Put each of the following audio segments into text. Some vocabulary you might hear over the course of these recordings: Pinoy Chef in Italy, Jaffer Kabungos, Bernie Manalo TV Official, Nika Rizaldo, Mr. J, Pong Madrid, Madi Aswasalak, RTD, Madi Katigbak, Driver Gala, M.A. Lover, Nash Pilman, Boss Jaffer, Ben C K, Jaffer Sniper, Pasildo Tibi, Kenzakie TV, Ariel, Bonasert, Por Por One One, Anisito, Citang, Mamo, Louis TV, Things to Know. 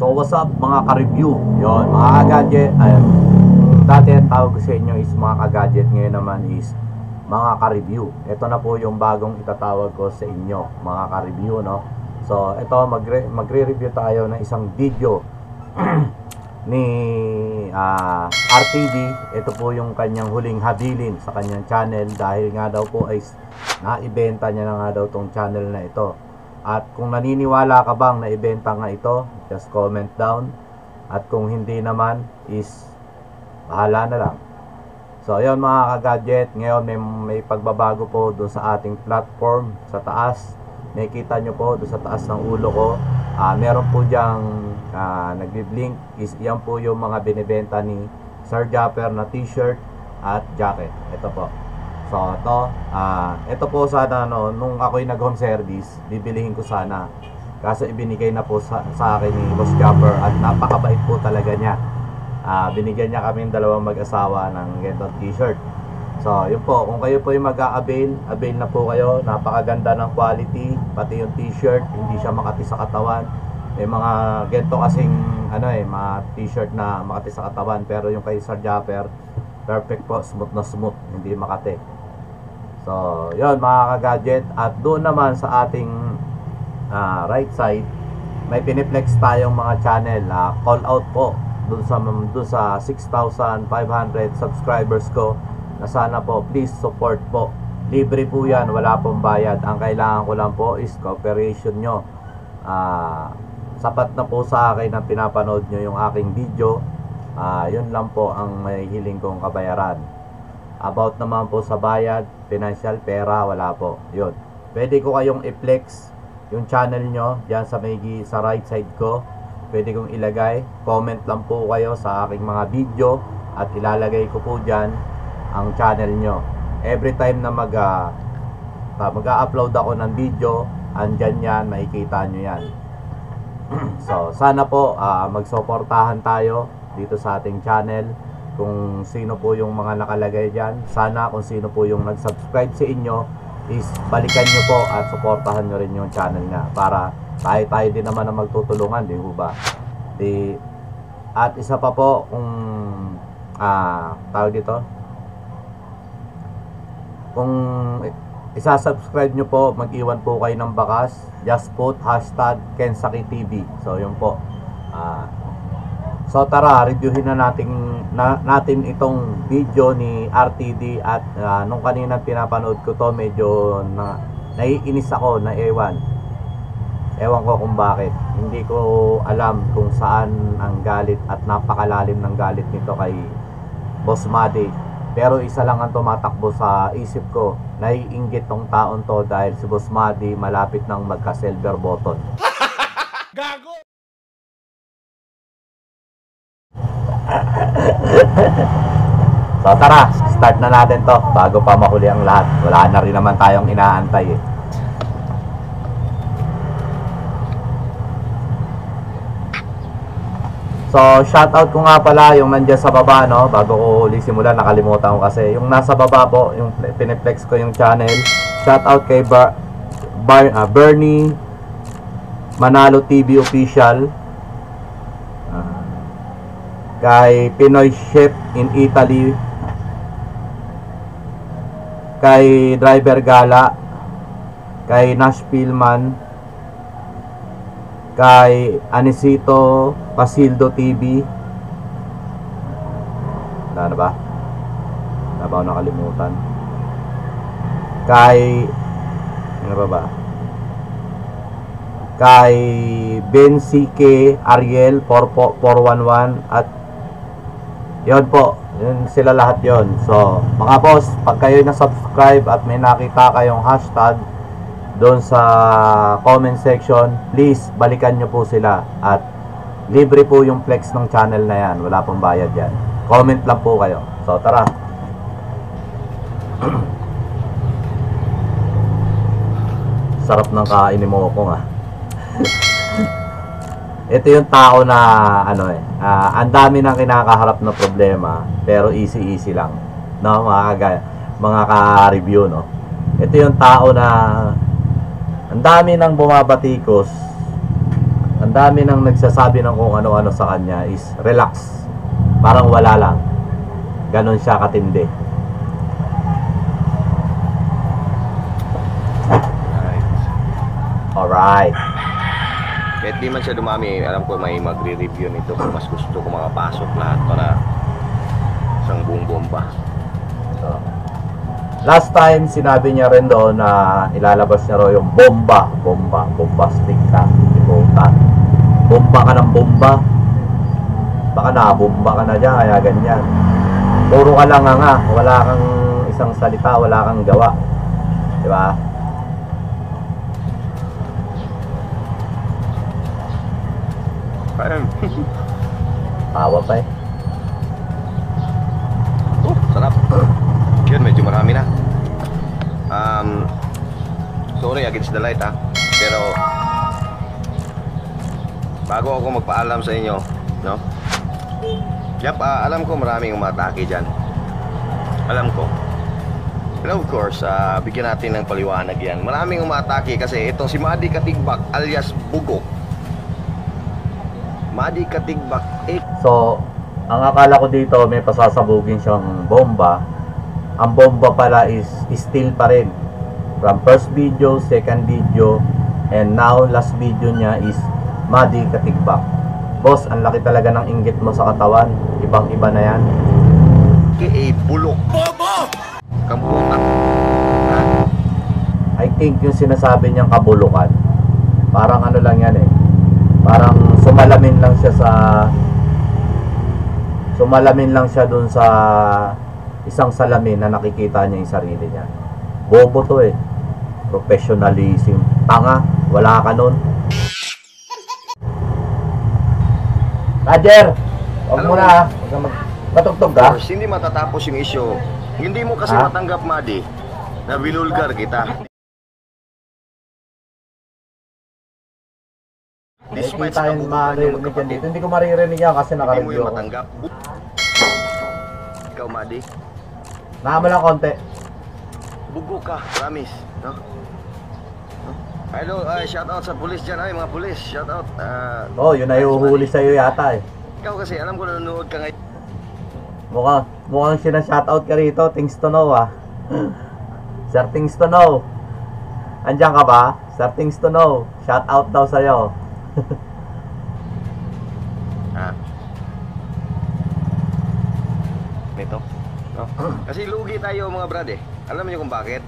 So what's up mga ka-review? Yon, mga ka-gadget. Dati ang tawag sa inyo is mga ka-gadget, ngayon naman is mga ka-review. Ito na po yung bagong itatawag ko sa inyo, mga ka-review, no? So ito, magre-review tayo ng isang video ni RTD. Ito po yung kanyang huling habilin sa kanyang channel dahil nga daw po ay naibenta niya na nga daw tong channel na ito. At kung naniniwala ka bang naibenta nga ito, just comment down. At kung hindi naman is bahala na lang. So ayun mga ka-gadget, ngayon may pagbabago po doon sa ating platform sa taas. Nakikita nyo po doon sa taas ng ulo ko, meron po dyang nagbi-blink, is yan po yung mga binibenta ni Sir Jaffer na t-shirt at jacket. Ito po. So ito po sana, no, nung ako'y nag-home service, bibilihin ko sana. Kaso ibinigay na po sa akin ni Boss Jaffer at napakabait po talaga niya. Binigyan niya kami dalawang mag-asawa ng gantong t-shirt. So yun po, kung kayo po yung mag-a-avail, avail na po kayo. Napakaganda ng quality, pati yung t-shirt, hindi siya makati sa katawan. May mga gento kasing mga t-shirt na makati sa katawan, pero yung kay Sir Jaffer, perfect po, smooth na smooth, hindi makati. So yun mga ka-gadget, at doon naman sa ating right side, may piniplex tayong mga channel. Call out po doon sa 6,500 subscribers ko, na sana po please support po. Libre po yan, wala pong bayad. Ang kailangan ko lang po is cooperation nyo. Sapat na po sa akin na pinapanood nyo yung aking video. Yun lang po ang may hiling kong kabayaran. About naman po sa bayad, financial, pera, wala po yun. Pwede ko kayong i-flex yung channel nyo dyan sa right side ko. Pwede kong ilagay, comment lang po kayo sa aking mga video at ilalagay ko po dyan ang channel nyo. Every time na mag-upload ako ng video, andyan yan, makikita nyo yan. So sana po magsuportahan tayo dito sa ating channel. Kung sino po yung mga nakalagay dyan, sana kung sino po yung nag-subscribe sa inyo is balikan nyo po at suportahan nyo rin yung channel nga, para tayo din naman na magtutulungan, di ba? At isa pa po, kung tawag dito, kung isasubscribe nyo po, mag-iwan po kayo ng bakas. Just put hashtag Kenzakie TV. So yun po. So tara, reviewin na natin itong video ni RTD. At nung kanina pinapanood ko to, medyo naiinis ako, ewan ko kung bakit. Hindi ko alam kung saan ang galit at napakalalim ng galit nito kay Boss Madi. Pero isa lang ang tumatakbo sa isip ko, naiinggit tong taon to dahil si Boss Madi malapit ng magka-silver button. Gago! So tara, start na natin to bago pa mahuli ang lahat. Wala na rin naman tayong inaantay eh. So, shoutout ko nga pala yung nandiyan sa baba, no? Bago ko uli simulan, nakalimutan ko kasi. Yung nasa baba po, yung piniplex ko yung channel. Shoutout kay Bernie Manalo TV Official. Kay Pinoy Chef in Italy. Kay Driver Gala. Kay Nash Pilman. Kay Anisito, Pasildo Tibi. Wala na ba? Wala ba ako nakalimutan? Kay ano ba ba? Kay Ben C K, Ariel, Por Por One One. At yun po, yun sila lahat yun. So mga boss, pag kayo na-subscribe at may nakita kayong hashtag doon sa comment section, please balikan nyo po sila. At libre po yung flex ng channel na yan, wala pong bayad yan. Comment lang po kayo. So tara. Sarap ng kainin mo ko nga. Ito yung tao na ang dami ng kinakaharap na problema, pero easy lang, no, mga ka-review, no. Ito yung tao na ang dami nang bumabatikos, ang ang dami nang nagsasabi ng kung ano-ano sa kanya is relax, parang wala lang, ganon siya katindi. Alright, kahit di man siya dumami, alam ko may magre-review nito kung mas gusto ko makapasok lahat para isang buong bomba. So, last time sinabi niya rin doon na ilalabas niya raw yung bombastic ka, bomba ka ng bomba, baka nabomba ka na dyan, kaya ganyan, puro ka lang nga, wala kang isang salita, wala kang gawa, diba? Tawa pa eh. Sarap. Yun, medyo marami na. Sorry against the light ha, pero bago ako magpaalam sa inyo, no? Yep, alam ko maraming umatake dyan, alam ko, pero of course, bigyan natin ng paliwanag yan. Maraming umatake kasi itong si Madi Katigbak alias Bugok, Madi Katigbak eh. So, ang akala ko dito may pasasabugin siyang bomba. Ang bomba pala is still pa rin. From first video, second video, and now last video niya is Madi Katigbak. Boss, ang laki talaga ng inggit mo sa katawan. Ibang-iba na yan. K.A. Bulok. Bobo! Kabulokan. I think yung sinasabi niyang kabulukan, parang ano lang yan eh. Parang sumalamin lang siya sa... Sumalamin lang siya dun sa... isang salamin na nakikita niya yung sarili niya. Bobo to eh. Professionalism. Tanga, wala ka nun. Roger, huwag mo na. Patugtog ka. Hindi matatapos yung issue. Hindi mo kasi matanggap, Madi, na binulgar kita. Despite sa kabubuhan yung kapatid, hindi ko maririnig yan kasi nakareview ako. Hindi mo yung matanggap. Ikaw, Madi, naman lang konti. Bugo ka, promise, no? Hello, shout out sa pulis dyan, ay mga pulis, shout out. Oh, yun na iuhuli sa'yo yata eh. Ikaw kasi, alam ko nanonood ka ngayon. Mukhang sinashout out ka rito, Things to Know ah. Sir Things to Know, andyan ka ba? Sir Things to Know, shout out daw sa'yo. Kasi lugi tayo mga brad eh. Alam niyo kung bakit?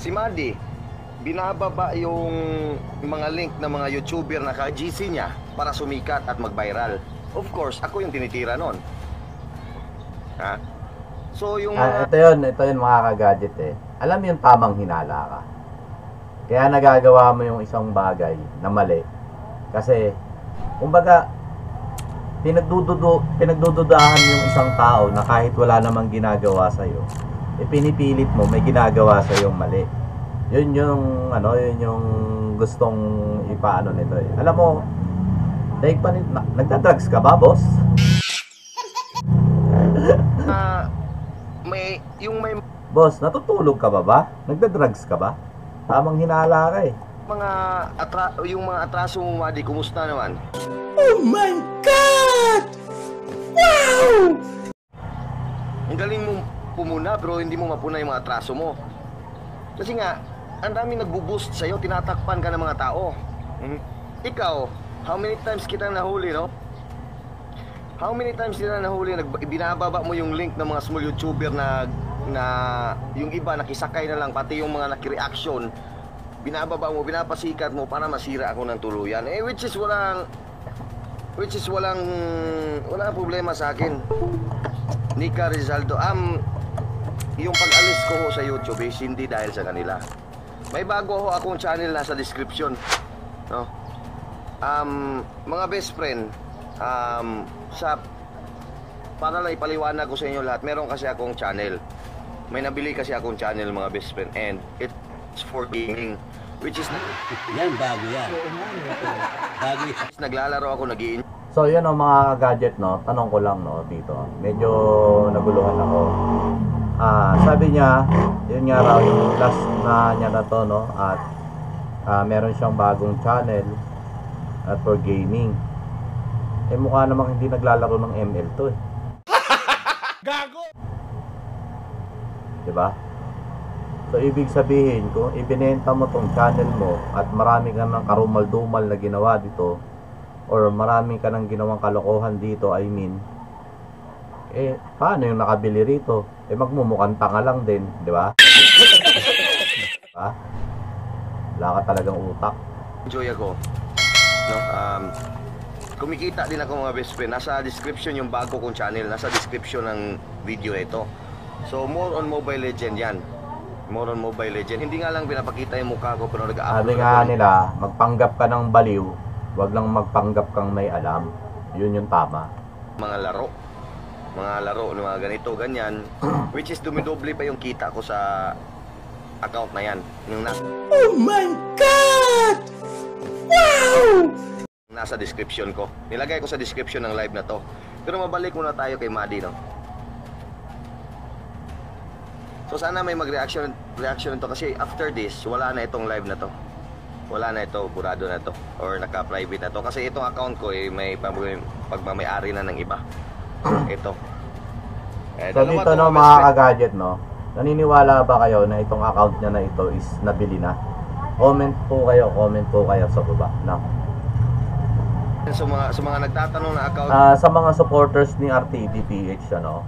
Si Madi, binababa yung mga link ng mga YouTuber na ka-GC niya para sumikat at mag-viral. Of course, ako yung tinitira nun. Ha? So yung... ito yun mga ka-gadget eh. Alam yung tamang hinala ka. Kaya nagagawa mo yung isang bagay na mali. Kasi, kumbaga... pinagdududahan yung isang tao na kahit wala namang ginagawa sa'yo, eh pinipilit mo may ginagawa sa'yo mali. Yun yung ano, yun yung gustong ipaano nito eh. Alam mo, nagda-drugs ka ba, boss? Boss, natutulog ka ba? Nagda-drugs ka ba? Tamang hinala ka eh. Yung mga atraso mo, Madi, kumusta naman? Oh my God! Wow! Ang galing mong pumuna pero hindi mo mapuna yung mga atraso mo. Kasi nga, ang daming nagbo-boost sa'yo, tinatakpan ka ng mga tao. Ikaw, how many times kita nahuli, no? How many times kita nahuli, binababa mo yung link ng mga small YouTuber na yung iba nakisakay na lang, pati yung mga nakireaction, binababa mo, binapasikat mo para masira ako ng tuluyan. Eh, which is walang problema sa akin. Nika Rizaldo, yung pag-alis ko sa YouTube is hindi dahil sa kanila. May bago akong channel na sa description, no? Mga best friend, para lang ipaliwanag ko sa inyo lahat, meron kasi akong channel. May nabili kasi akong channel, mga best friend, and it's for gaming. Which is yan, bago yan. Bago yan. Naglalaro ako, nag-i-enjoy. So yun ang mga gadget, no? Tanong ko lang, no, dito. Medyo naguluhan ako. Sabi niya, yun nga raw yung last na niya na to, no? At meron siyang bagong channel. at for gaming. Eh mukha namang hindi naglalaro ng ML to eh. Gago! Diba? So ibig sabihin, kung ibinenta mo tong channel mo at marami ka ng karumal-dumal na ginawa dito, or marami ka ng ginawang kalokohan dito, I mean, eh paano yung nakabili rito? Eh magmumukhang tanga lang din, di ba? Ha? Wala ka talagang utak. Enjoy ako. No, kumikita din ako mga best friend. Nasa description yung bago kong channel. Nasa description ng video ito. So more on Mobile Legend yan. More on Mobile Legend. Hindi nga lang pinapakita yung mukha ko pero nag-upload. Sabi nga nila, magpanggap ka ng baliw. Wag lang magpanggap kang may alam. Yun yung tama. Mga laro, mga ganito, ganyan. Which is dumidoble pa yung kita ko sa account na yan. Yung nasa, oh my God! Wow! Nasa description ko. Nilagay ko sa description ng live na to. Pero mabalik muna tayo kay Madi, no? So sana may mag-reaction nito kasi after this, wala na itong live na to. Wala na ito, burado na to. Or naka-private na to. Kasi itong account ko, eh, may pagmamayari na ng iba. Ito. Eh, so dito no, mga kagadget, no? Naniniwala ba kayo na itong account niya na ito is nabili na? Comment po kayo sa baba. No. Sa mga nagtatanong na account, sa mga supporters ni RTD PH, ano?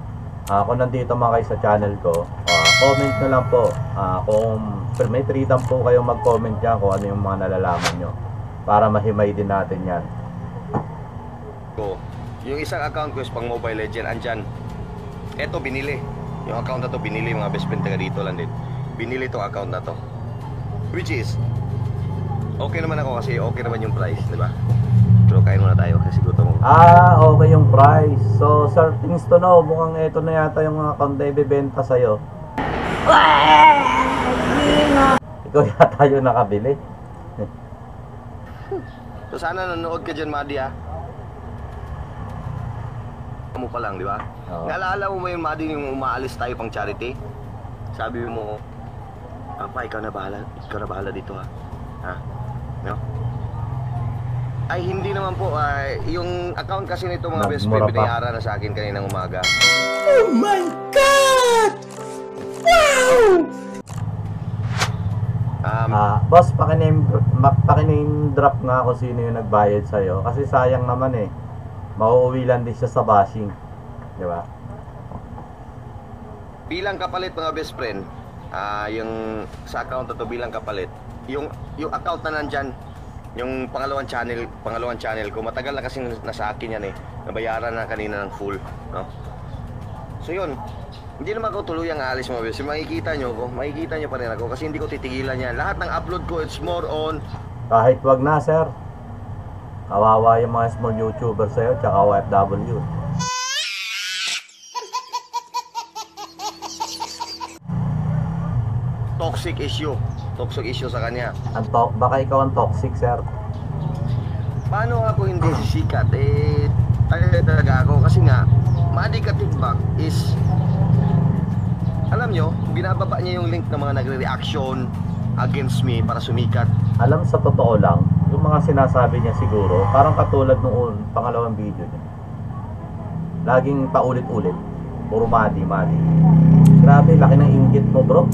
Kung nandito mga kayo sa channel ko, comment na lang po. Kung may freedom po kayo mag-comment dyan kung ano yung mga nalalaman nyo. Para mahimay din natin yan. Yung isang account ko is pang Mobile Legend. Andyan. Eto binili. Yung account na to binili, mga best friend taga dito lang din. Binili tong account na to. Which is okay naman ako kasi okay naman yung price, di ba? Pero kain muna tayo kasi gutom. Okay yung price. So sir, Things to Know, mukhang eto na yata yung mga account na ibibenta sa'yo. Ikaw yata yung nakabili. So sana nanood ka dyan, Madi, ah. Mo pa lang, di ba? Oh. Naalala mo yung Madi yung umaalis tayo pang charity? Sabi mo, Papa, ikaw na bahala dito, ha? Ha? No? Ay, hindi naman po. Yung account kasi nito mga best friend, binayara na sa akin kaninang umaga. Oh my God! Wow! Boss, pakiname drop nga ako sino yung nagbayad sa'yo. Kasi sayang naman eh. Mauuwi lang din siya sa bashing, di ba? Bilang kapalit mga best friend, yung sa account na to bilang kapalit, yung account na nandyan, yung pangalawang channel ko, matagal na kasi nasa akin yan eh, nabayaran na kanina ng full, no? So yun, hindi naman ako tuluyang aalis mga best friend, makikita nyo pa rin ako kasi hindi ko titigilan yan, lahat ng upload ko it's more on. Kahit wag na sir. Kawawa yung mga small YouTuber sa'yo, tsaka OFW. Toxic issue sa kanya. Baka ikaw ang toxic, sir. Paano ako hindi sisikat? Eh, talaga ako. Kasi nga, Madi Katigbak is, alam nyo, binababa niya yung link ng mga nagre-reaction against me para sumikat. Alam, sa totoo lang, yung mga sinasabi niya siguro parang katulad noon pangalawang video niya, laging paulit-ulit puro Madi. Grabe, laki ng inggit mo bro.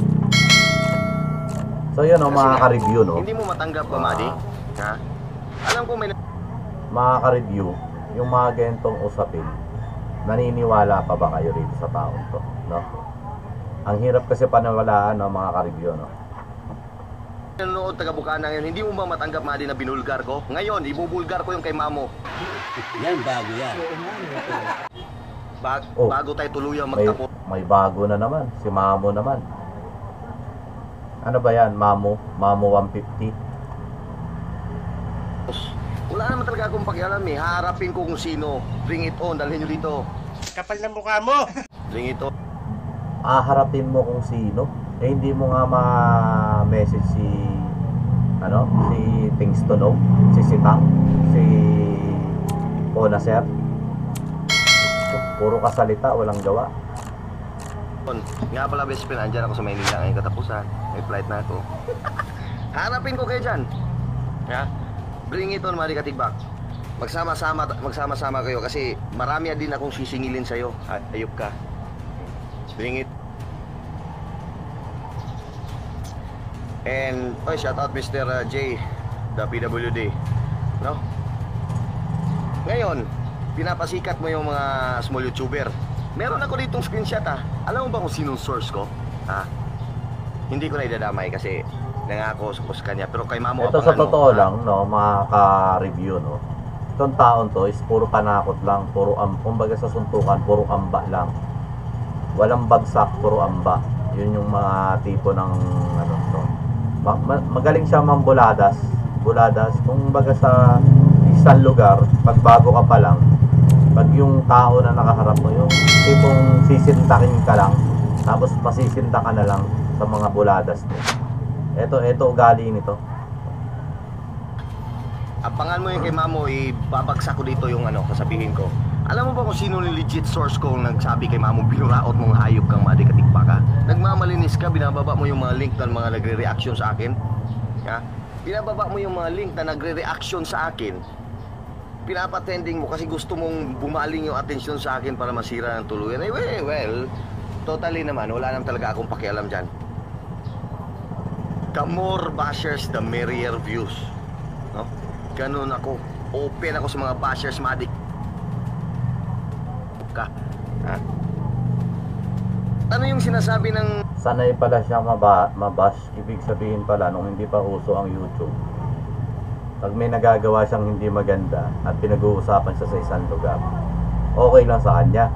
So yun o, makaka-review no, hindi mo matanggap pa Madi, ha? Alam ko may makaka-review yung mga gentong usapin. Naniniwala pa ba kayo rito sa taon to, no? Ang hirap kasi panawalaan ng mga ka-review, no? Nanonood taga Bukana ngayon, hindi mo ba matanggap Madi na binulgar ko? Ngayon, ibubulgar ko yung kay Mamo. Yan, bago yan. Bago tayo tuluyang magtapos. May bago na naman, si Mamo naman. Ano ba yan, Mamo? Mamo 150? Wala naman talaga akong pakialam eh, haharapin ko kung sino. Bring it on, dalhin nyo dito. Kapal na mukha mo! Bring it on. Haharapin mo kung sino? Eh, hindi mo nga ma-message si Things to Know, si Sitang, si Bonasert. Puro kasalita, walang gawa. Nga pala best friend, andyan ako sa Maynila ngayon katapusan. May flight na ako. Hanapin ko kayo dyan. Ha? Bring it on, Madi Katigbak. Magsama-sama kayo kasi marami din akong sisingilin sa'yo. Ayup ka. Bring it. And, oh, shout out Mr. J, the PWD. No? Ngayon, pinapasikat mo yung mga small YouTuber. Meron ako ditong screenshot, ha. Alam mo ba kung sinong source ko? Ha? Hindi ko na idadamay kasi nangako ko sa kanya. Pero kay Mamo, ito sa totoo lang, no, makaka-review, no. Itong taon to is puro panakot lang, puro kumbaga sa suntukan, puro amba lang. Walang bagsak, puro amba. Yun yung mga tipo ng ano to. Magaling siya mambuladas, buladas kung baga sa isang lugar, pag bago ka pa lang, pag yung tao na nakaharap mo, yung tipong sisintakin ka lang, tapos pasisinta ka na lang sa mga buladas mo. Eto ugali nito. Apangan mo yung kay Mamo, ibabagsak ko dito yung ano, kasabihin ko. Alam mo ba kung sino yung legit source ko nagsabi kay Mamo, binuraot mong hayop kang Madi Katigbak ka? Nagmamalinis ka, binababa mo yung mga link ng mga nagre-reaction sa akin. Ha? Binababa mo yung mga link na nagre-reaction sa akin. Pinapatending mo kasi gusto mong bumaling yung atensyon sa akin para masira ng tuluyan. Eh, well, totally naman, wala naman talaga akong pakialam dyan. The more bashers, the merrier views. No? Ganun ako. Open ako sa mga bashers, Madi. Ka. Ha? Ano yung sinasabi ng... Sanay pala siya mabash. Ibig sabihin pala nung hindi pa uso ang YouTube, pag may nagagawa siyang hindi maganda at pinag-uusapan siya sa isang lugar, okay lang sa kanya.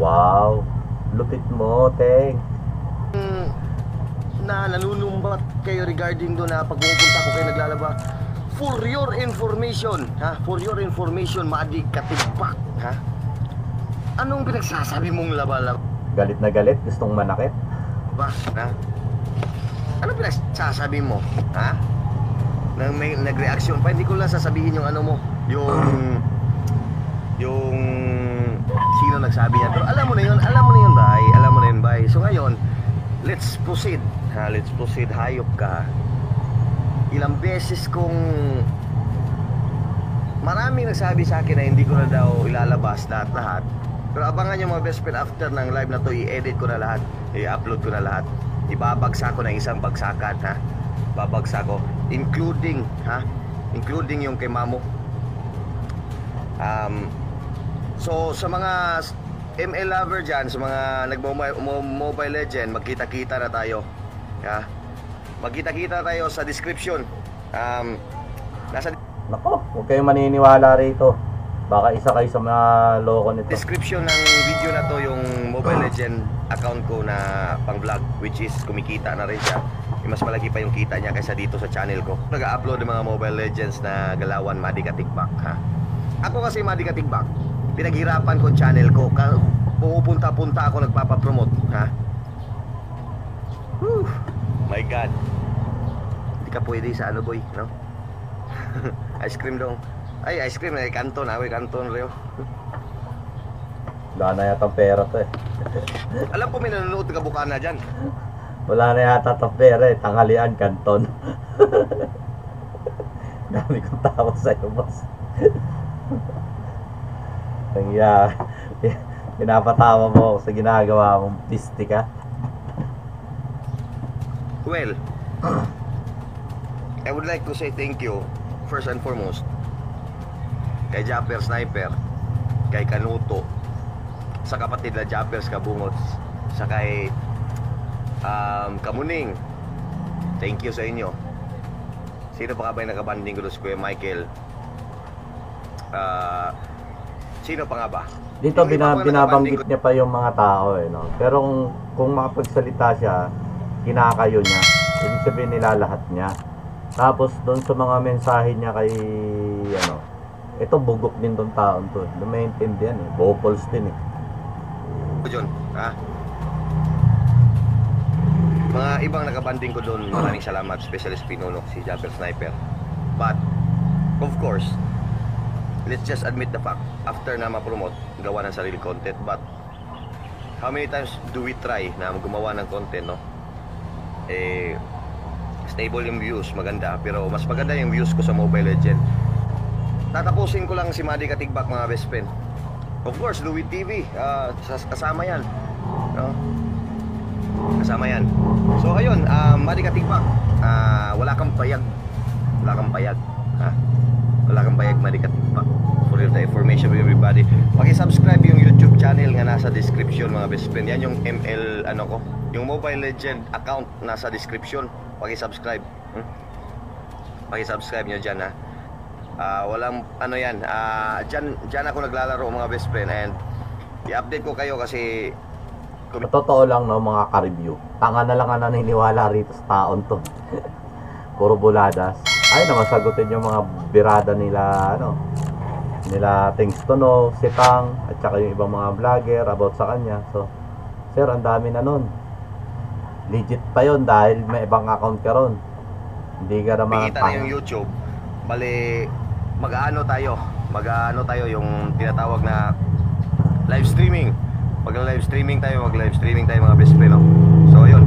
Wow, lupit mo, Teng. Na nanunumbat kayo regarding doon na pag pupunta ko kayo naglalaba. For your information, ha? For your information, Madi Katigbak, ha? Anong pinagsasabi mong laba-laba? Galit na galit, gustong manakit. Ba, ha? Anong pinagsasabi mo, ha? Nang may nagreaksyon pa, hindi ko lang sasabihin yung ano mo, yung sino nagsabi niya. Pero alam mo na yun, bay. So ngayon, let's proceed. Ha, let's proceed, hayop ka. Ilang beses kong maraming nagsabi sa akin na hindi ko na daw ilalabas lahat-lahat. Pero abangan yung mga best friend after ng live na to, i-edit ko na lahat, i-upload ko na lahat. Ibabagsak ko ng isang bagsakan, ha? Babagsak ko, including, ha? Including yung kay Mamo. So, sa mga M.A. Lover dyan, sa mga nag-mobile legend, magkita-kita na tayo, ha? Magkita-kita tayo sa description. Nasa... Nako, huwag kayong maniniwala rito. Baka isa kayo sa mga loko nito. Description ng video na to yung Mobile Legend account ko na pang vlog, which is kumikita na rin siya. Mas malaki pa yung kita niya kaysa dito sa channel ko. Nag-upload ng mga Mobile Legends na galawan, Madi Katigbak, ha? Ako kasi Madi Katigbak, pinaghirapan ko channel ko. Pupunta-punta ako, nagpapapromote, ha? Whew, my God. Hindi ka pwede sa ano, boy, no? Ice cream dong. Ay, ice cream, ay kanton, away kanton, Rio. Wala na yata pera to, eh. Alam ko may nanonood ka bukana dyan. Wala na yata pera, eh. Tanghalian, kanton. Dami kong tawa sa'yo, boss. Kaya, pinapatawa mo ako sa ginagawa mong pisti ka. Well, I would like to say thank you, first and foremost, kay Jaffer Sniper, kay Kanuto, sa kapatid na Jaffer Kabungos, sa kay Kamuning. Thank you sa inyo. Sino pa ka ba yung nakabanding ko doon, Kuya Michael? Sino pa nga ba? Dito binabanggit niya pa yung mga tao, eh, no? Pero kung makapagsalita siya, kinakayo niya. Ibig sabihin nila lahat niya. Tapos doon sa mga mensahe niya kay ano, ito bugok din tong taon to. Maintindihan, eh. Bopols din, eh. Diyon, ha? Mga ibang nakabanding ko doon, maraming salamat. Specialist Pinolok, si Jaffer Sniper. But, of course, let's just admit the fact, after na ma-promote, gawa ng sarili content. But, how many times do we try na gumawa ng content, no? Eh, stable yung views, maganda. Pero mas maganda yung views ko sa Mobile Legends. Tatapusin ko lang si Madi Katigbak, mga best friend. Of course, Louis TV, kasama yan, no? Kasama yan. So ayun, Madi Katigbak, wala kang payag. Wala kang payag, ha? Wala kang payag, Madi Katigbak. For the information of everybody, paki-subscribe yung YouTube channel nga nasa description, mga best friend. Yan yung ML, ano ko, yung Mobile Legend account, nasa description. Paki-subscribe, paki-subscribe nyo dyan, ha? Walang ano yan, dyan ako naglalaro, mga best friend, and i-update ko kayo kasi totoo lang, no, mga ka-review, tanga na lang ang naniniwala rito sa taon to. Puro buladas. Ay na masagutin yung mga birada nila, ano, nila Things to Know, si Tang, at saka yung ibang mga vlogger about sa kanya. So sir, ang dami na nun, legit pa yun dahil may ibang account ka ron, hindi ka naman nakikita na yung YouTube. Bale, mag-aano tayo yung tinatawag na live streaming. Mag-live streaming tayo mga best friend, no? So ayun,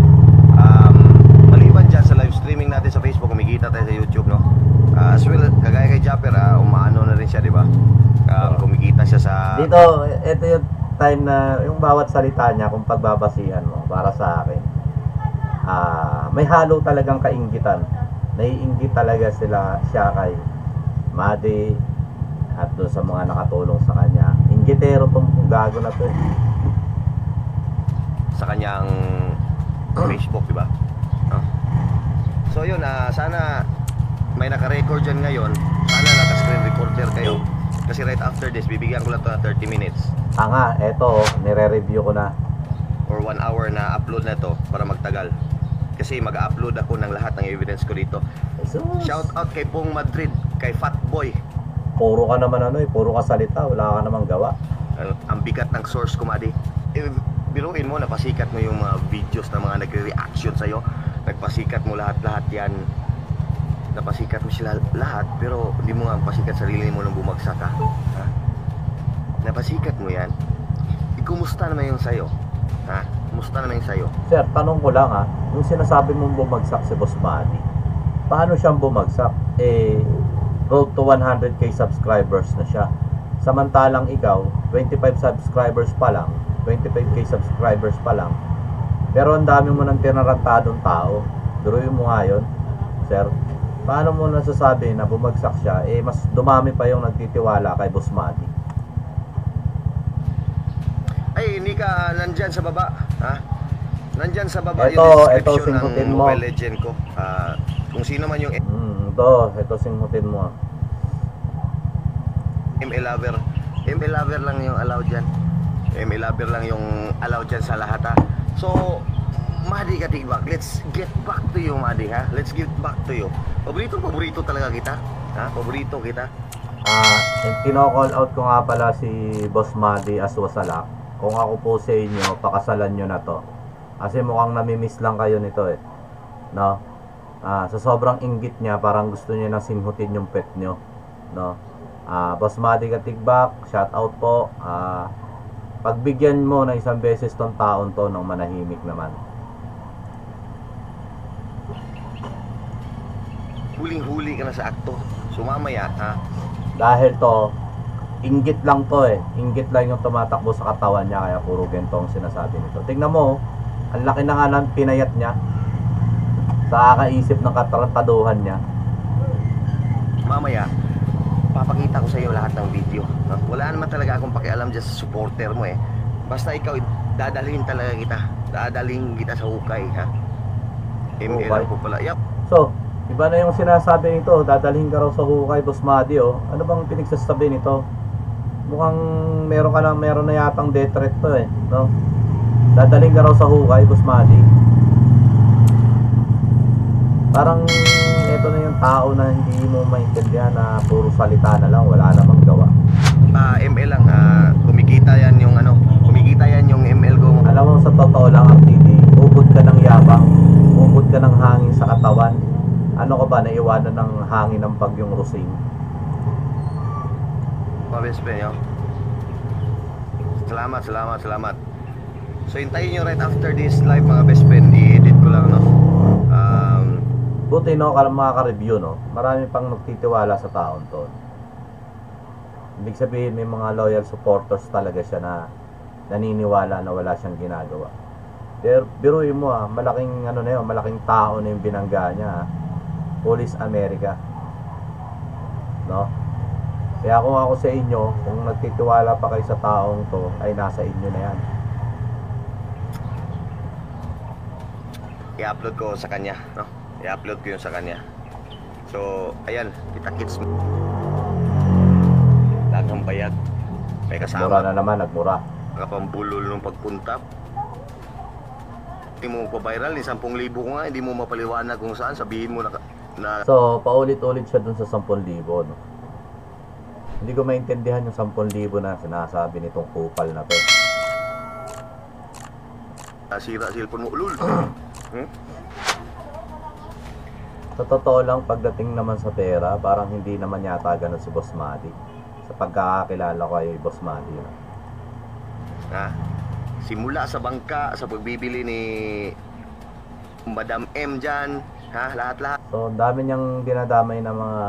maliban dyan sa live streaming natin sa Facebook, kumikita tayo sa YouTube, no? As well, kagaya kay Jaffer, umaano na rin siya, di ba? Kumikita siya sa... Dito, ito yung time na yung bawat salita niya, kung pagbabasihan mo, para sa akin, may halo talagang kainggitan. Naiinggit talaga siya kay Madi at doon sa mga nakatulong sa kanya. Inggitero tong gago na to, sa kanyang Facebook, diba? Huh? So yun, sana may naka-record dyan ngayon. Sana naka-screen recorder kayo, kasi right after this, bibigyan ko lang to na 30 minutes. Eto, nire-review ko na or 1 hour na upload na to, para magtagal. Kasi mag-upload ako ng lahat ng evidence ko dito. Shout out kay Pong Madrid, kay Fat Boy. Puro ka naman ano eh, puro ka salita, wala ka namang gawa. Ang bigat ng source ko, Madi. Biruin mo, napasikat mo yung mga videos na mga nagre-reaction sa'yo. Nagpasikat mo lahat-lahat yan. Napasikat mo sila lahat, pero hindi mo nga pasikat sarili mo nang bumagsak, ha? Napasikat mo yan. Kumusta naman yung sa'yo? Ha? Kumusta naman sa'yo? Sir, tanong ko lang, yung sinasabi mong bumagsak si Boss Madi, paano siyang bumagsak? Road to 100k subscribers na siya. Samantalang ikaw, 25 subscribers pa lang, 25k subscribers pa lang, pero ang dami mo nang tinarantadong tao. Duruin mo nga yun, sir. Paano mo nasasabi na bumagsak siya? Mas dumami pa yung nagtitiwala kay Boss Madi. Ay, Nika, nandyan sa baba, ha? Nandyan sa baba yung description ng Mobile Legend ko. Kung sino man yung... ito, singhutin mo. M.A. Lover. M.A. Lover lang yung allowed dyan. M.A. Lover lang yung allowed dyan sa lahat, ha? So, Madi Katigbak, let's get back to you, Madi, ha? Let's get back to you. Paborito talaga kita, ha? Paborito kita. Kino-call out ko nga pala si Boss Madi Aswasalak. Kung ako po sa inyo, pakasalan nyo na to. Kasi mukhang namimiss lang kayo nito, eh. No? Sa sobrang inggit niya, parang gusto niya nang sinhutin yung pet nyo. No? Boss Madi Katigbak, shout out po. Pagbigyan mo na isang beses tong taon to ng manahimik naman. Huling-huli ka na sa akto. Sumama yan, ha? Dahil to... inggit lang to, eh. Inggit lang yung tumatakbo sa katawan niya, kaya puro gento ang sinasabi nito. Tingnan mo, ang laki na nga ng pinayat niya sa kakaisip ng katarantaduhan niya. Mamaya, papakita ko sa iyo lahat ng video. Wala naman talaga akong pakialam dyan sa supporter mo, eh. Basta ikaw, dadalhin talaga kita. Dadalhin kita sa hukay, ha? ML ko pala. Yep. So, iba na yung sinasabi nito. Dadalhin ka raw sa hukay, Boss Madi, oh. Ano bang pinagsasabi nito? Mukhang meron na yatang death threat to, eh, no? Dadaling ka raw sa hukay, Boss Madi. Parang ito na yung tao na hindi mo maintindihan, na puro salita na lang, wala namang gawa. ML lang, kumikita yan yung ano, kumikita yan yung ML ko. Alam mo, sa totoo lang, RTD, ubod ka ng yabang, ubod ka ng hangin sa katawan. Ano ka ba, naiwanan ng hangin ng bagyong Rosing? Salamat. So hintayin nyo right after this live, mga best friend. I-edit ko lang, no? Buti, no, mga ka-review, no? Marami pang nagtitiwala sa taon to. Ibig sabihin, may mga loyal supporters talaga siya na naniniwala na wala siyang ginagawa. Pero biruin mo malaking ano na yun, malaking tao na yung binangga niya Police America, no? Kaya kung ako sa inyo, kung nagtitiwala pa kayo sa taong to, ay nasa inyo na yan. I-upload ko sa kanya, no? I-upload ko yun sa kanya. So, ayan, kita-kits mo. Lagang bayad. May kasama. Mura na naman, nagmura. Nakapambulol nung pagpunta. Hindi mo magpa-viral, yung 10,000 ko nga, hindi mo mapaliwanag kung saan. Sabihin mo na... So, paulit-ulit siya dun sa 10,000, no? Hindi ko maintindihan yung 10,000 na sinasabi nitong kupal na to. Sira cellphone mo, lul. Sa totoo lang, pagdating naman sa pera, parang hindi naman yata ganun si Boss Madi. Sa pagkakakilala ko ay Boss Madi na. Simula sa bangka, sa pagbibili ni Madam M dyan, lahat-lahat. So, dami niyang dinadamay ng mga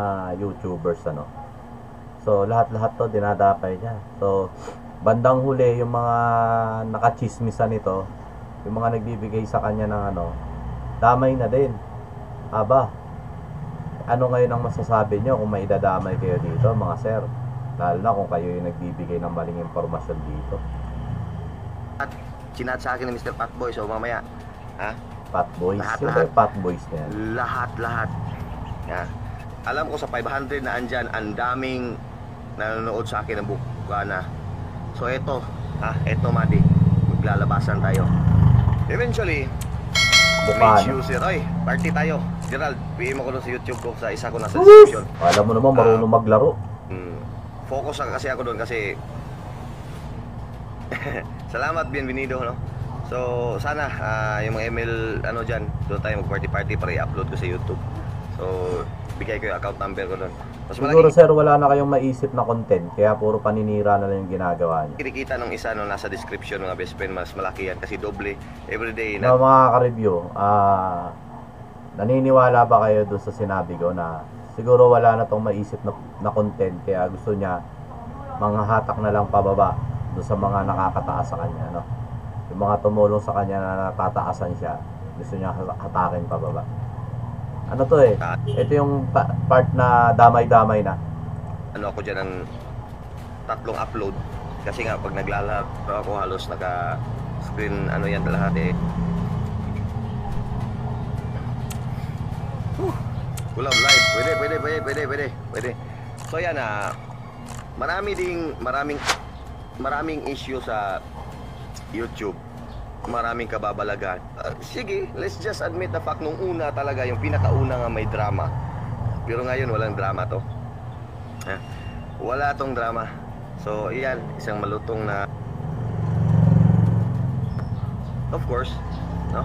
YouTubers, ano. So, lahat-lahat to dinadamay niya. So, bandang huli, yung mga nakachismisan nito, yung mga nagbibigay sa kanya ng ano, damay na din. Aba, ano ngayon ang masasabi nyo kung may dadamay kayo dito, mga sir? Lalo na kung kayo yung nagbibigay ng maling impormasyon dito. At sinat sa akin ni Mr. Patboy, so mamaya. Patboy? Siyempre Patboys na yan. Lahat-lahat. Alam ko sa 500 na andyan, ang daming nanonood sa akin ng Bukana. So eto, eto Madi, maglalabasan tayo. Eventually, page user, oy, party tayo. Gerald, PM ako doon sa YouTube ko, sa isa ko na sa description. Alam mo naman, marunong maglaro. Focus kasi ako doon kasi salamat, bienvenido, no? So, sana yung mga ML, ano dyan, doon tayo mag-party-party para i-upload ko sa YouTube. So, bigay ko yung account number ko doon. Siguro sir, wala na kayong maisip na content, kaya puro paninira na lang yung ginagawa niya. Kinikita ng isa no, nasa description ng best friend, mas malaki yan kasi doble everyday na. So, mga ka-review, naniniwala ba kayo doon sa sinabi ko na siguro wala na tong maisip na content, kaya gusto niya manghahatak na lang pababa doon sa mga nakakataas sa kanya, no? Yung mga tumulong sa kanya na natataasan siya, gusto niya hatakin pababa. Ano to eh? Ito yung part na damay-damay na. Ano ako dyan ng 3 upload. Kasi nga pag naglalap ako halos naka-screen ano yan lahat eh. Kulang live. Pwede. So yan maraming issue sa YouTube. Maraming kababalagan. Sige, let's just admit the fact nung una talaga, yung pinakauna nga may drama. Pero ngayon walang drama to. Wala tong drama. So, iyan, isang malutong na of course, no?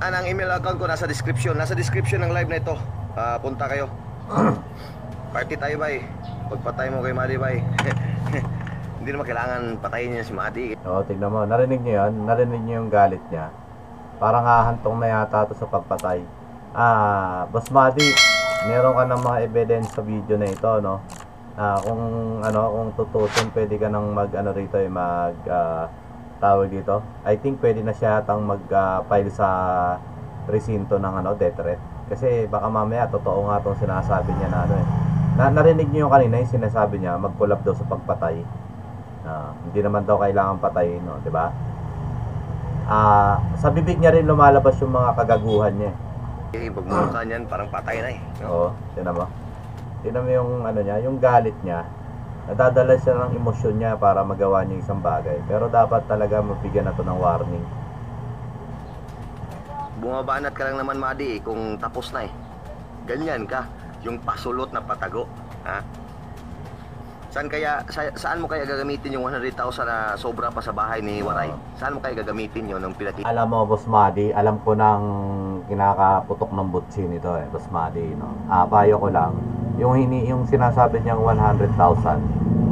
Ang email account ko nasa description ng live na ito. Punta kayo. Party tayo bay. Pagpatay mo kay Madi bay. Hindi naman kailangan patayin niya si Madi. Oo, tignan mo. Narinig niyo yun? Narinig niyo yung galit niya? Parang hahantong na yata ito sa pagpatay. Boss Madi, meron ka ng mga evidence sa video na ito, no? Kung tutusin, pwede ka nang mag-ano rito, tawag dito. I think pwede na siya atang mag-file sa presinto ng death threat. Kasi baka mamaya, totoo nga itong sinasabi niya na ano eh. Narinig niyo yung kanina yung sinasabi niya, mag-collab daw sa pagpatay. Hindi naman daw kailangan patayin, no, 'di ba? Sa bibig niya rin lumalabas yung mga kagaguhan niya. Eh, pag mukha niyan parang patay na eh. Oo, tingnan mo yung ano niya, yung galit niya. Nadadala siya ng emosyon niya para magawa niya isang bagay. Pero dapat talaga mabigyan na 'to ng warning. Bumabanat ka lang naman, Madi, kung tapos na eh. Ganyan ka, yung pasulot na patago, Saan mo kaya gagamitin yung 100,000 na sobra pa sa bahay ni Waray? Saan mo kaya gagamitin yun? Alam mo, Boss Madi, alam ko nang kinakaputok ng butsin ito eh, Boss Madi, no? Payo ko lang, yung sinasabi niyang 100,000,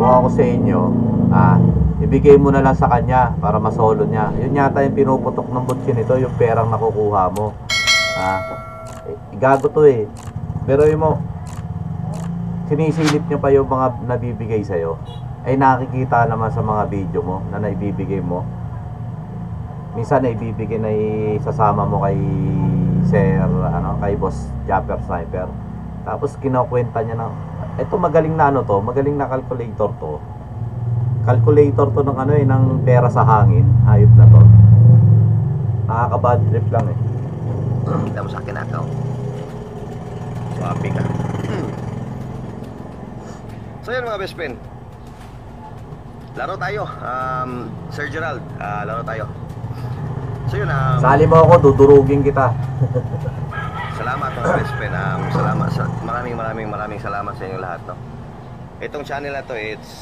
kung ako sa inyo, ibigay mo na lang sa kanya para masolo niya. Yun yata yung pinuputok ng butsin ito, yung perang nakukuha mo. Gago to eh. Pero yun mo, sinisilip nyo pa yung mga nabibigay sa'yo, ay nakikita naman sa mga video mo na naibibigay mo. Minsan naibibigay na isasama mo kay Sir, ano, kay Boss Jaffer Sniper. Tapos kinukwenta niya na, eto magaling na ano to, magaling na calculator to. Calculator to ng ano eh, ng pera sa hangin. Ayop na to. Nakaka-bad trip lang eh. Kita mo sa akin ako. Swabi ka. So yun mga best friend, laro tayo. Sir Gerald, laro tayo. So yun, sali mo ako, dudurugin kita. Salamat mga best friend. Salamat sa, maraming salamat sa inyo lahat, no? Itong channel na to, it's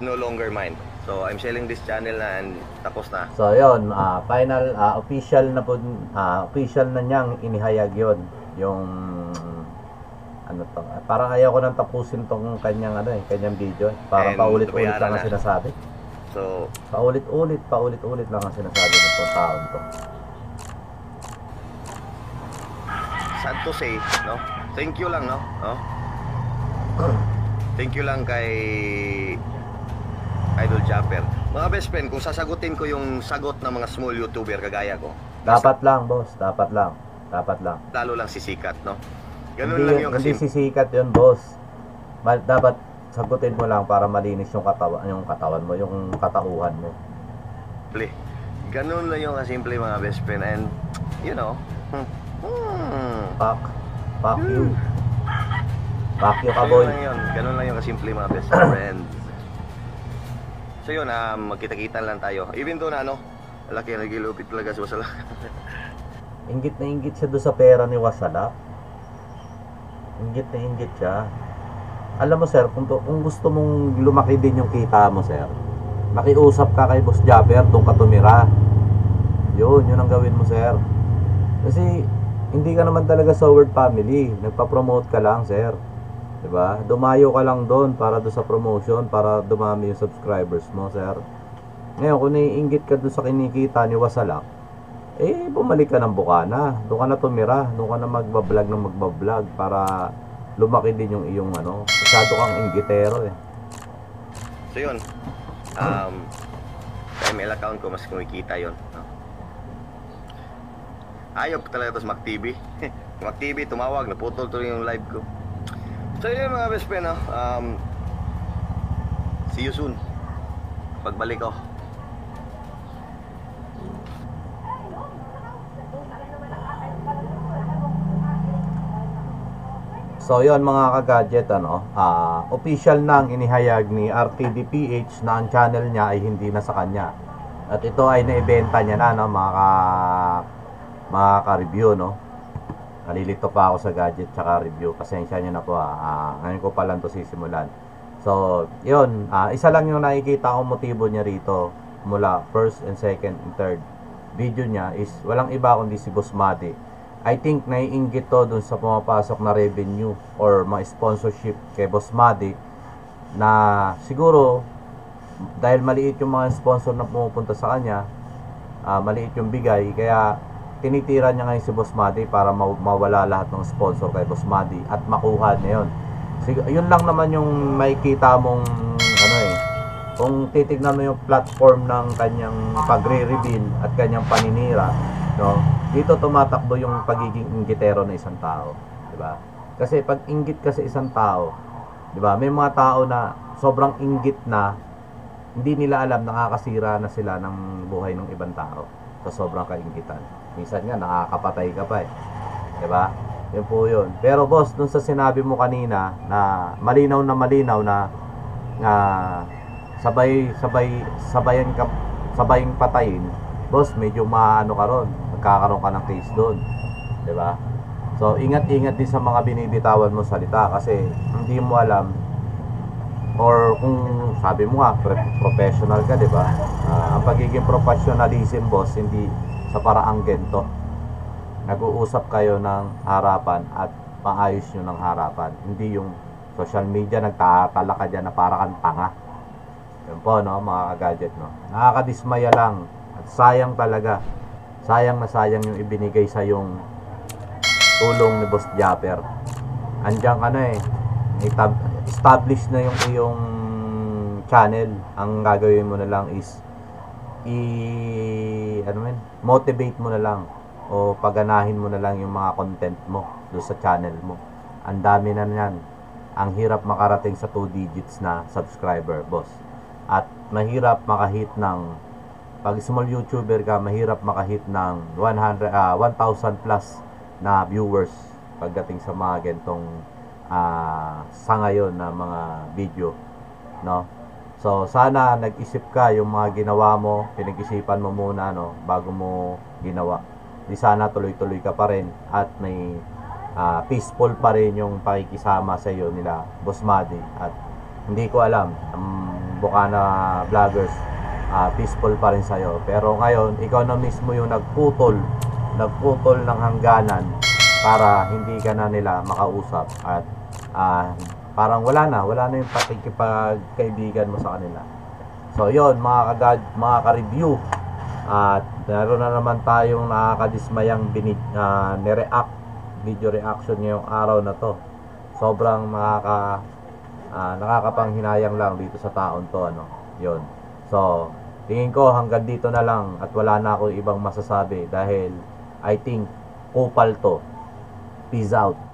no longer mine. So I'm selling this channel na and tapos na. So yon, final official na po, official na niyang inihayag yon. Yung ano to, parang ayaw ko nang tapusin tong kanyang ano eh, kanyang video. Parang paulit-ulit lang ang sinasabi. So paulit-ulit lang ang sinasabi ng taong to. Sad to say, no? Thank you lang, no? Thank you lang kay Idol Jaffer. Mga best friend, kung sasagutin ko yung sagot ng mga small YouTuber kagaya ko. Dapat lang, boss. Dapat lang. Dapat lang. Lalo lang sisikat, no? Ganun hindi, lang yung kasi... Hindi sisikat yun, boss. Dapat sagutin mo lang para malinis yung katawan mo, yung katauhan mo. Simple. Ganun lang yung kasimple, mga best friend. And, you know... Fuck you. Fuck you, kaboy. Ganun lang yung kasimple, mga best friend. So yun, magkita-kita lang tayo. Even doon, ano, laki na nagilupit talaga si Wasalak. Ingit na ingit siya doon sa pera ni Wasalak. Ingit na ingit siya. Alam mo, sir, kung gusto mong lumaki din yung kita mo, sir, makiusap ka kay Boss Jaffer, doon ka tumira. Yun, yun ang gawin mo, sir. Kasi, hindi ka naman talaga sa Word Family. Nagpa-promote ka lang, sir. Diba? Dumayo ka lang doon para doon sa promotion, para dumami yung subscribers mo, sir. Ngayon, kung naiinggit ka doon sa kinikita ni Wasalak, eh, bumalik ka ng Bukana. Doon ka na tumira. Doon ka na magbablog ng magbablog para lumaki din yung iyong ano. Masyado kang inggitero eh. So yun, sa email account ko mas kumikita yun. Ayok talaga ito sa MacTV. MacTV, tumawag. Naputol tuloy yung live ko. So yun mga best friend, see you soon. Pagbalik ko. So yun mga kagadget, ano, official nang inihayag ni RTDPH na ang channel niya ay hindi na sa kanya. At ito ay naibenta niya na, no, mga ka-review, no. Nalilito pa ako sa gadget tsaka review. Pasensya nyo na po ha. Ngayon ko pa lang ito sisimulan. So, yun. Isa lang yung nakikita kong motibo niya rito mula first and second and third video niya is walang iba kundi si Boss Madi. I think naiinggit to dun sa pumapasok na revenue or mga sponsorship kay Boss Madi na siguro dahil maliit yung mga sponsor na pumupunta sa kanya, maliit yung bigay, kaya tinitira niya ngayon si Boss Madi para mawala lahat ng sponsor kay Boss Madi at makuha niya yun. So, yun lang naman yung makikita mong ano eh. Kung titignan mo yung platform ng kanyang pagre-reveal at kanyang paninira, no, dito tumatakbo yung pagiging inggitero na isang tao, di ba? Kasi pag inggit ka sa isang tao, di ba? May mga tao na sobrang inggit na hindi nila alam, nakakasira na sila ng buhay ng ibang tao sa sobrang kainggitan. Minsan nga nakakapatay ka pa eh. 'Di ba? Yun po 'yun. Pero boss, dun sa sinabi mo kanina na malinaw na sabayang patayin, boss, medyo maano ka ron, magkakaroon ka ng case doon. 'Di ba? So, ingat-ingat din sa mga binibitawan mo salita kasi hindi mo alam or kung sabi mo nga professional ka, 'di ba? Ang pagiging professionalism, boss, hindi sa paraang gento. Nag-uusap kayo ng harapan at maayos nyo ng harapan. Hindi yung social media nagtatala ka dyan na para kang tanga. Yun po, no, mga kagadget, no. Nakakadismaya lang at sayang talaga. Sayang na sayang yung ibinigay sa yung tulong ni Boss Jaffer. andiyan ka na eh, establish na yung iyong channel. Ang gagawin mo na lang is motivate mo na lang o paganahin mo na lang yung mga content mo do sa channel mo. Ang dami na niyan. Ang hirap makarating sa 2 digits na subscriber, boss. At mahirap makahit ng, pag small YouTuber ka, mahirap makahit ng 1,000 plus na viewers pagdating sa mga gantong sa ngayon na mga video, no? So sana nag-isip ka yung mga ginawa mo, pinag-isipan mo muna, no, bago mo ginawa. Di sana tuloy-tuloy ka pa rin at may peaceful pa rin yung pakikisama sa iyo nila, Boss Madi. At hindi ko alam, Bukana vloggers, peaceful pa rin sa iyo. Pero ngayon, ikaw na mismo yung nagputol ng hangganan para hindi ka na nila makausap. At parang wala na yung pakikipagkaibigan mo sa kanila. So yon mga ka-review. At naroon na naman tayong nakakadismayang nireact video reaction ngayong araw na to. Sobrang nakakapanghinayang lang dito sa taon to, ano. Yun. So tingin ko hanggang dito na lang at wala na akong ibang masasabi dahil I think kupal to. Peace out.